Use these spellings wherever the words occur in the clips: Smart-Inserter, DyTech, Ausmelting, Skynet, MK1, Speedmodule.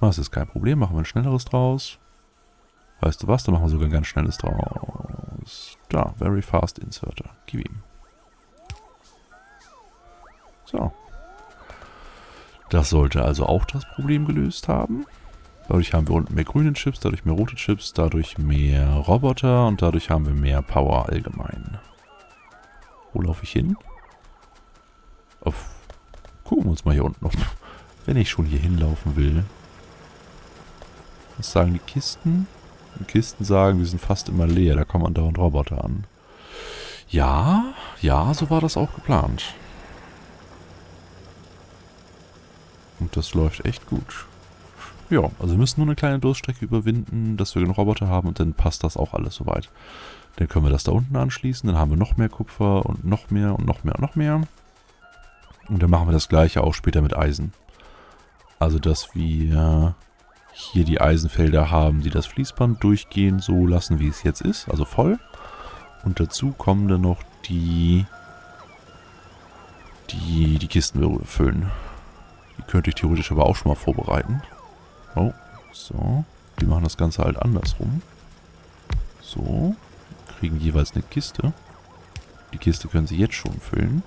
Das ist kein Problem. Machen wir ein schnelleres draus. Weißt du was? Da machen wir sogar ein ganz schnelles draus. Da, Very Fast Inserter. Gib ihm. So. Das sollte also auch das Problem gelöst haben. Dadurch haben wir unten mehr grüne Chips, dadurch mehr rote Chips, dadurch mehr Roboter und dadurch haben wir mehr Power allgemein. Wo laufe ich hin? Auf. Gucken wir uns mal hier unten auf. Wenn ich schon hier hinlaufen will. Was sagen die Kisten? Die Kisten sagen, wir sind fast immer leer. Da kommen andauernd Roboter an. Ja, ja, so war das auch geplant. Und das läuft echt gut. Ja, also wir müssen nur eine kleine Durststrecke überwinden, dass wir genug Roboter haben und dann passt das auch alles soweit. Dann können wir das da unten anschließen, dann haben wir noch mehr Kupfer und noch mehr und noch mehr und noch mehr. Und dann machen wir das gleiche auch später mit Eisen. Also dass wir hier die Eisenfelder haben, die das Fließband durchgehen, so lassen wie es jetzt ist, also voll. Und dazu kommen dann noch die Kisten füllen. Die könnte ich theoretisch aber auch schon mal vorbereiten. Oh, so. Die machen das Ganze halt andersrum. So. Kriegen jeweils eine Kiste. Die Kiste können sie jetzt schon füllen.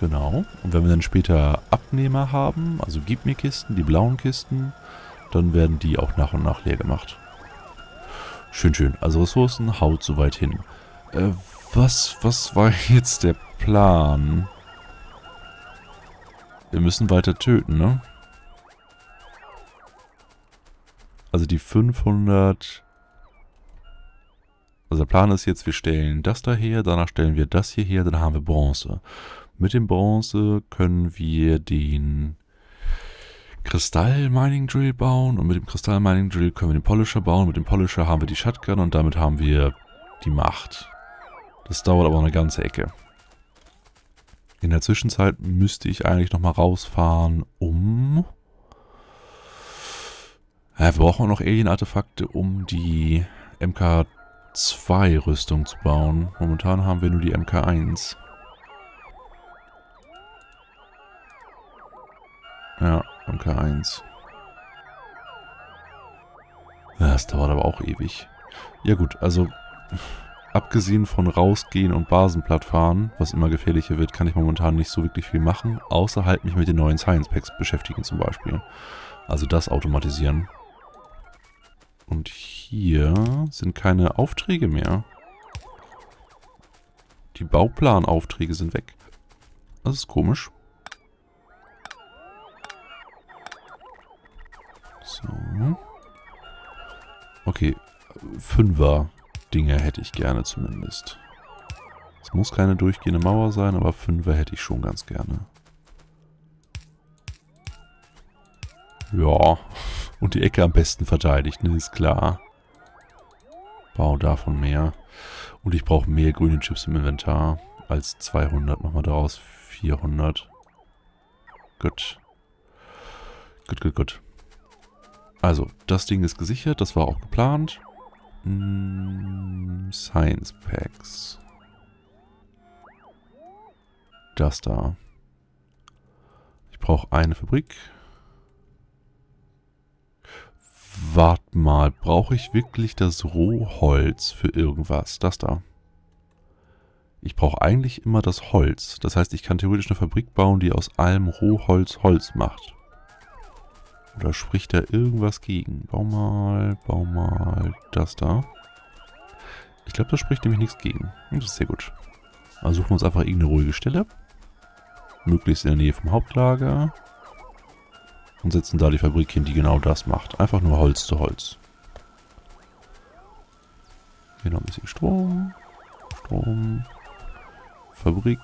Genau. Und wenn wir dann später Abnehmer haben, also gib mir Kisten, die blauen Kisten, dann werden die auch nach und nach leer gemacht. Schön, schön. Also Ressourcen haut soweit hin. Was war jetzt der Plan? Wir müssen weiter töten, ne? Also die 500... Also der Plan ist jetzt, wir stellen das da her, danach stellen wir das hier her, dann haben wir Bronze. Mit dem Bronze können wir den Kristall-Mining-Drill bauen und mit dem Kristall-Mining-Drill können wir den Polisher bauen. Mit dem Polisher haben wir die Shotgun und damit haben wir die Macht. Das dauert aber eine ganze Ecke. In der Zwischenzeit müsste ich eigentlich nochmal rausfahren, um... Ja, wir brauchen auch noch Alien-Artefakte, um die MK2-Rüstung zu bauen. Momentan haben wir nur die MK1. Ja, MK1. Das dauert aber auch ewig. Ja gut, also... Abgesehen von rausgehen und Basenplatt fahren, was immer gefährlicher wird, kann ich momentan nicht so wirklich viel machen, außer halt mich mit den neuen Science Packs beschäftigen zum Beispiel. Also das automatisieren. Und hier sind keine Aufträge mehr. Die Bauplanaufträge sind weg. Das ist komisch. So. Okay, 5er. Dinger hätte ich gerne zumindest. Es muss keine durchgehende Mauer sein, aber 5er hätte ich schon ganz gerne. Ja, und die Ecke am besten verteidigt, ne, ist klar. Bau davon mehr. Und ich brauche mehr grüne Chips im Inventar als 200. Machen wir daraus 400. Gut. Gut, gut, gut. Also, das Ding ist gesichert, das war auch geplant. Science Packs. Das da. Ich brauche eine Fabrik. Warte mal, brauche ich wirklich das Rohholz für irgendwas? Das da. Ich brauche eigentlich immer das Holz. Das heißt, ich kann theoretisch eine Fabrik bauen, die aus allem Rohholz Holz macht. Oder spricht da irgendwas gegen? Bau mal das da. Ich glaube, da spricht nämlich nichts gegen. Das ist sehr gut. Also suchen wir uns einfach irgendeine ruhige Stelle. Möglichst in der Nähe vom Hauptlager. Und setzen da die Fabrik hin, die genau das macht. Einfach nur Holz zu Holz. Hier noch ein bisschen Strom. Strom. Fabrik.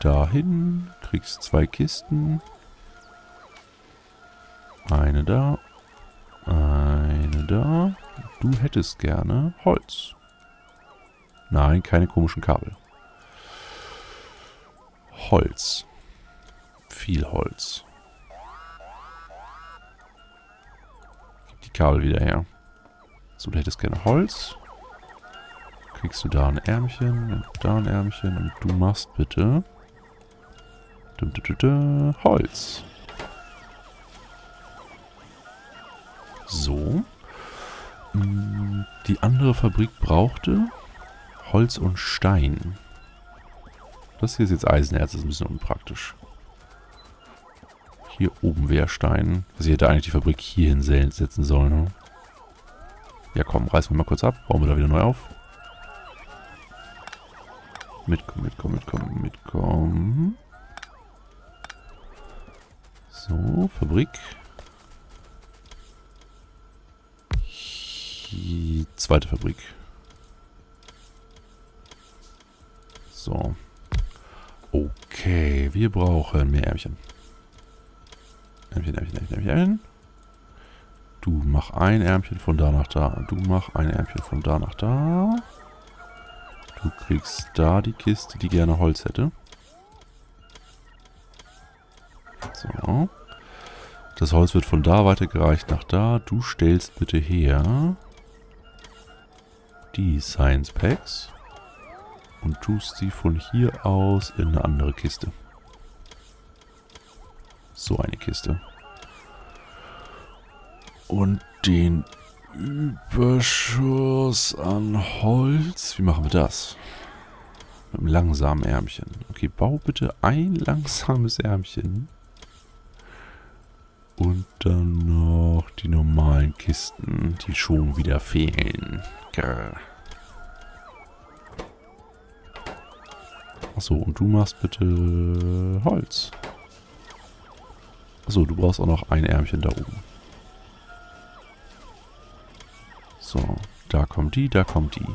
Dahin. Kriegst 2 Kisten. Eine da. Eine da. Du hättest gerne Holz. Nein, keine komischen Kabel. Holz. Viel Holz. Gib die Kabel wieder her. So, du hättest gerne Holz. Kriegst du da ein Ärmchen und da ein Ärmchen. Und du machst bitte Holz. So. Die andere Fabrik brauchte Holz und Stein. Das hier ist jetzt Eisenerz, das ist ein bisschen unpraktisch. Hier oben wäre Stein. Also ich hätte eigentlich die Fabrik hier hinsetzen sollen. Ne? Ja komm, reißen wir mal kurz ab. Bauen wir da wieder neu auf. Mitkommen, mitkommen, mitkommen, mitkommen. So, Fabrik. Die zweite Fabrik. So. Okay, wir brauchen mehr Ärmchen. Ärmchen, Ärmchen, Ärmchen, Ärmchen. Du mach ein Ärmchen von da nach da. Du mach ein Ärmchen von da nach da. Du kriegst da die Kiste, die gerne Holz hätte. So. Das Holz wird von da weitergereicht nach da. Du stellst bitte her die Science Packs und tust sie von hier aus in eine andere Kiste. So eine Kiste. Und den Überschuss an Holz. Wie machen wir das? Mit einem langsamen Ärmchen. Okay, bau bitte ein langsames Ärmchen. Und dann noch die normalen Kisten, die schon wieder fehlen. Achso, und du machst bitte Holz. Achso, du brauchst auch noch ein Ärmchen da oben. So, da kommt die, da kommt die.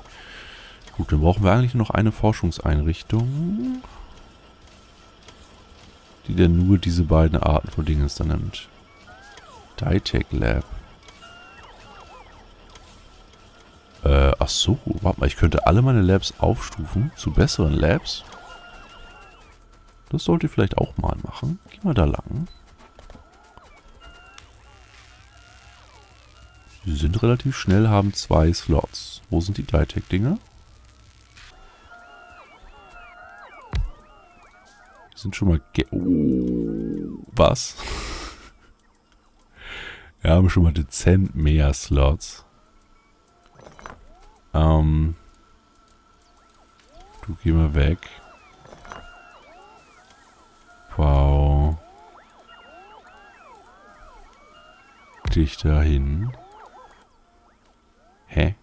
Gut, dann brauchen wir eigentlich nur noch eine Forschungseinrichtung, die dann nur diese beiden Arten von Dingens da nimmt. DyTech Lab. Ach so, warte mal, ich könnte alle meine Labs aufstufen zu besseren Labs. Das sollte ich vielleicht auch mal machen. Geh mal da lang. Sie sind relativ schnell, haben 2 Slots. Wo sind die DyTech-Dinger? Die sind schon mal was? Wir haben schon mal dezent mehr Slots. Du geh mal weg. Wow. Dich dahin. Hä?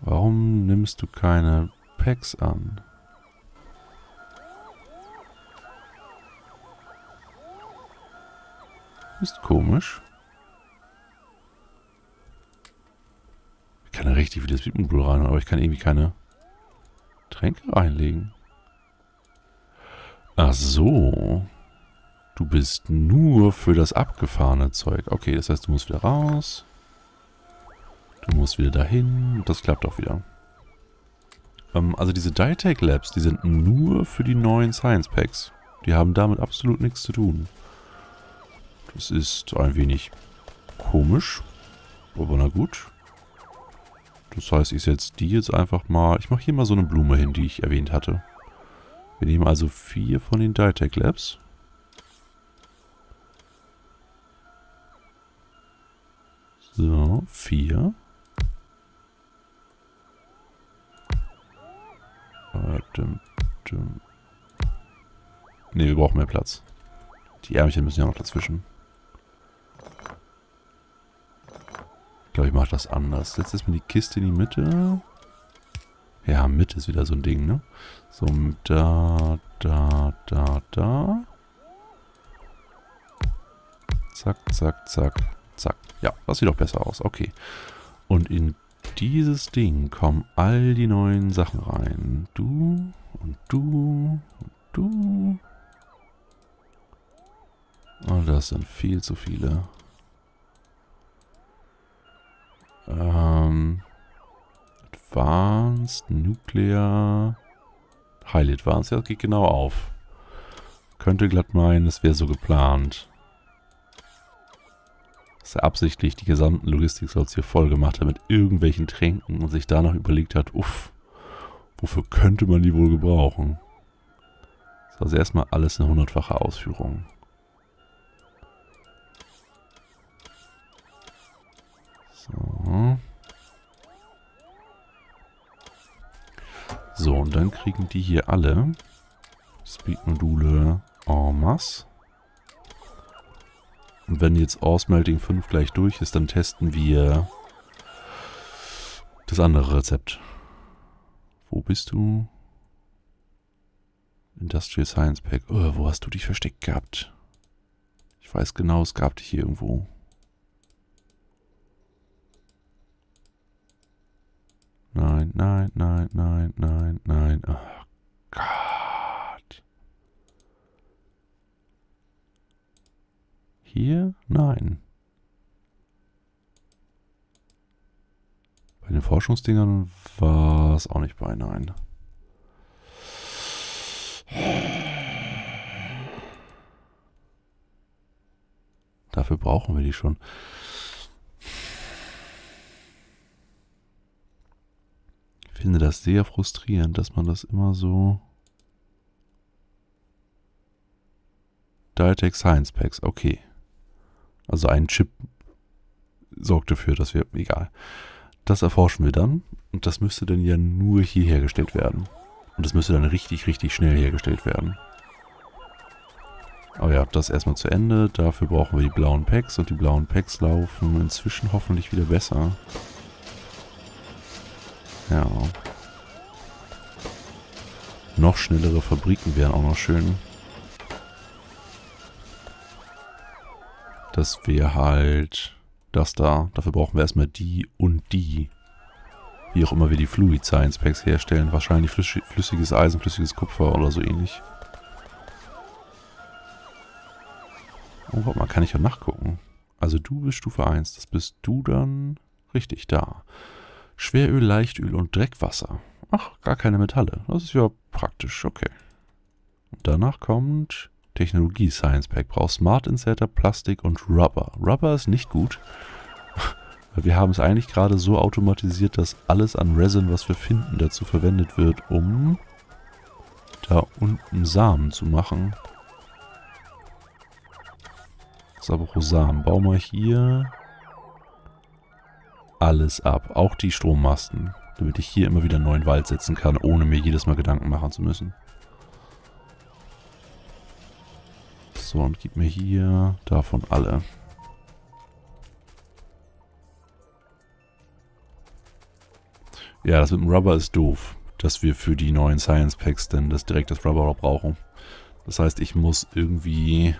Warum nimmst du keine Packs an? Ist komisch. Ich kann ja richtig wieder das Speedmodule rein, aber ich kann irgendwie keine Tränke reinlegen. Ach so. Du bist nur für das abgefahrene Zeug. Okay, das heißt, du musst wieder raus. Du musst wieder dahin. Das klappt auch wieder. Also diese DyTech Labs, die sind nur für die neuen Science Packs. Die haben damit absolut nichts zu tun. Es ist ein wenig komisch, aber na gut. Das heißt, ich setze die jetzt einfach mal... Ich mache hier mal so eine Blume hin, die ich erwähnt hatte. Wir nehmen also 4 von den DyTech Labs. So, 4. Ne, wir brauchen mehr Platz. Die Ärmchen müssen ja noch dazwischen. Ich glaube, ich mache das anders. Jetzt ist mir die Kiste in die Mitte. Ja, Mitte ist wieder so ein Ding, ne? So, da, da, da, da. Zack, zack, zack, zack. Ja, das sieht doch besser aus. Okay. Und in dieses Ding kommen all die neuen Sachen rein. Du und du und du. Oh, das sind viel zu viele. Advanced, Nuclear, Highly Advanced, ja, das geht genau auf. Könnte glatt meinen, das wäre so geplant. Dass er absichtlich die gesamten Logistik-Slots hier voll gemacht hat mit irgendwelchen Tränken und sich danach überlegt hat, uff, wofür könnte man die wohl gebrauchen? ist also erstmal alles eine 100-fache Ausführung. So. So, und dann kriegen die hier alle Speedmodule en masse. Und wenn jetzt Ausmelting 5 gleich durch ist, dann testen wir das andere Rezept. Wo bist du? Industrial Science Pack. Oh, wo hast du dich versteckt gehabt? Ich weiß genau, es gab dich hier irgendwo. Nein, nein, nein, nein, nein, nein. Oh Gott. Hier? Nein. Bei den Forschungsdingern war es auch nicht bei, nein. Dafür brauchen wir die schon. Ich finde das sehr frustrierend, dass man das immer so... DyTech Science Packs, okay. Also ein Chip sorgt dafür, dass wir... Egal. Das erforschen wir dann und das müsste dann ja nur hier hergestellt werden. Und das müsste dann richtig, richtig schnell hergestellt werden. Aber ja, das erstmal zu Ende. Dafür brauchen wir die blauen Packs und die blauen Packs laufen inzwischen hoffentlich wieder besser. Ja. Noch schnellere Fabriken wären auch noch schön. Dass wir halt... Das da. Dafür brauchen wir erstmal die und die. Wie auch immer wir die Fluid Science Packs herstellen. Wahrscheinlich flüssiges Eisen, flüssiges Kupfer oder so ähnlich. Oh, warte mal, kann ich ja nachgucken. Also du bist Stufe 1. Das bist du dann richtig da. Schweröl, Leichtöl und Dreckwasser. Ach, gar keine Metalle. Das ist ja praktisch. Okay. Und danach kommt... Technologie Science Pack braucht Smart-Inserter, Plastik und Rubber. Rubber ist nicht gut. Wir haben es eigentlich gerade so automatisiert, dass alles an Resin, was wir finden, dazu verwendet wird, um da unten Samen zu machen. Samen. Bauen wir hier alles ab. Auch die Strommasten. Damit ich hier immer wieder einen neuen Wald setzen kann, ohne mir jedes Mal Gedanken machen zu müssen. So, und gib mir hier davon alle. Ja, das mit dem Rubber ist doof, dass wir für die neuen Science Packs denn direkt das Rubber brauchen. Das heißt, ich muss irgendwie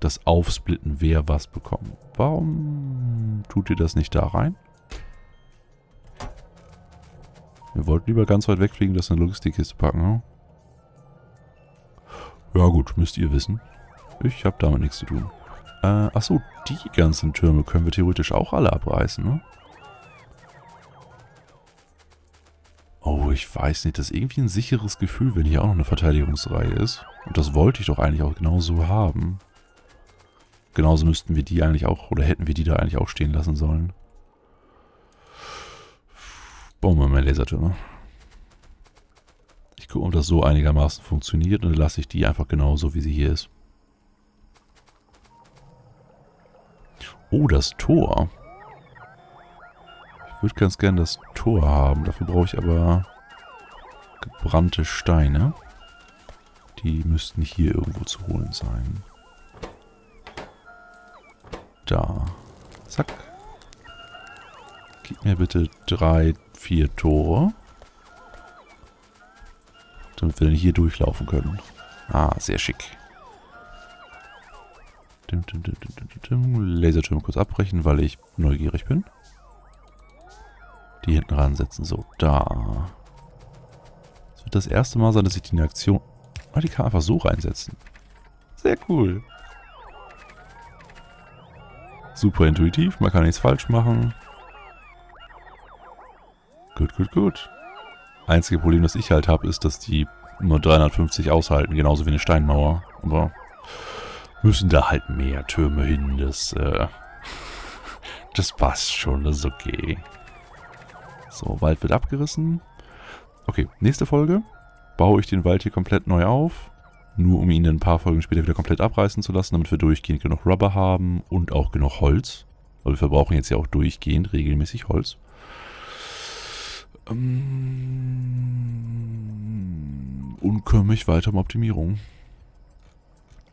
das aufsplitten, wer was bekommt. Warum tut ihr das nicht da rein? Wir wollten lieber ganz weit wegfliegen, das in eine Logistikkiste packen, ne? Ja gut, müsst ihr wissen. Ich habe damit nichts zu tun. Achso, die ganzen Türme können wir theoretisch auch alle abreißen, ne? Oh, ich weiß nicht. Das ist irgendwie ein sicheres Gefühl, wenn hier auch noch eine Verteidigungsreihe ist. Und das wollte ich doch eigentlich auch genauso haben. Genauso müssten wir die eigentlich auch, oder hätten wir die da eigentlich auch stehen lassen sollen. Bauen wir mal Lasertürme. Ich gucke, ob das so einigermaßen funktioniert und dann lasse ich die einfach genauso, wie sie hier ist. Oh, das Tor. Ich würde ganz gern das Tor haben. Dafür brauche ich aber gebrannte Steine. Die müssten hier irgendwo zu holen sein. Da. Zack. Gib mir bitte 3, 4 Tore. Damit wir dann hier durchlaufen können. Ah, sehr schick. Lasertürme kurz abbrechen, weil ich neugierig bin. Die hinten ransetzen. So, da. Das wird das erste Mal sein, dass ich die in Aktion... Ah, die kann einfach so reinsetzen. Sehr cool. Super intuitiv, man kann nichts falsch machen. Gut, gut, gut. Einzige Problem, das ich halt habe, ist, dass die nur 350 aushalten, genauso wie eine Steinmauer. Aber... müssen da halt mehr Türme hin, das passt schon, das ist okay. So, Wald wird abgerissen. Okay, nächste Folge baue ich den Wald hier komplett neu auf, nur um ihn ein paar Folgen später wieder komplett abreißen zu lassen, damit wir durchgehend genug Rubber haben und auch genug Holz. Weil wir verbrauchen jetzt ja auch durchgehend regelmäßig Holz. Und kümmere mich weiter um Optimierung.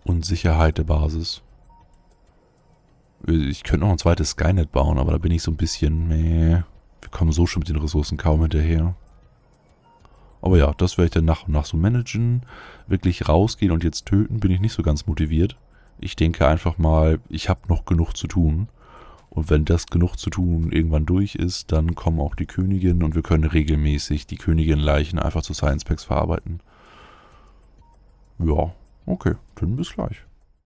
Und Sicherheit der Basis. Ich könnte noch ein zweites Skynet bauen, aber da bin ich so ein bisschen... Meh. Wir kommen so schon mit den Ressourcen kaum hinterher. Aber ja, das werde ich dann nach und nach so managen. Wirklich rausgehen und jetzt töten bin ich nicht so ganz motiviert. Ich denke einfach mal, ich habe noch genug zu tun. Und wenn das genug zu tun irgendwann durch ist, dann kommen auch die Königinnen und wir können regelmäßig die Königinnenleichen einfach zu Science Packs verarbeiten. Ja, okay, dann bis gleich.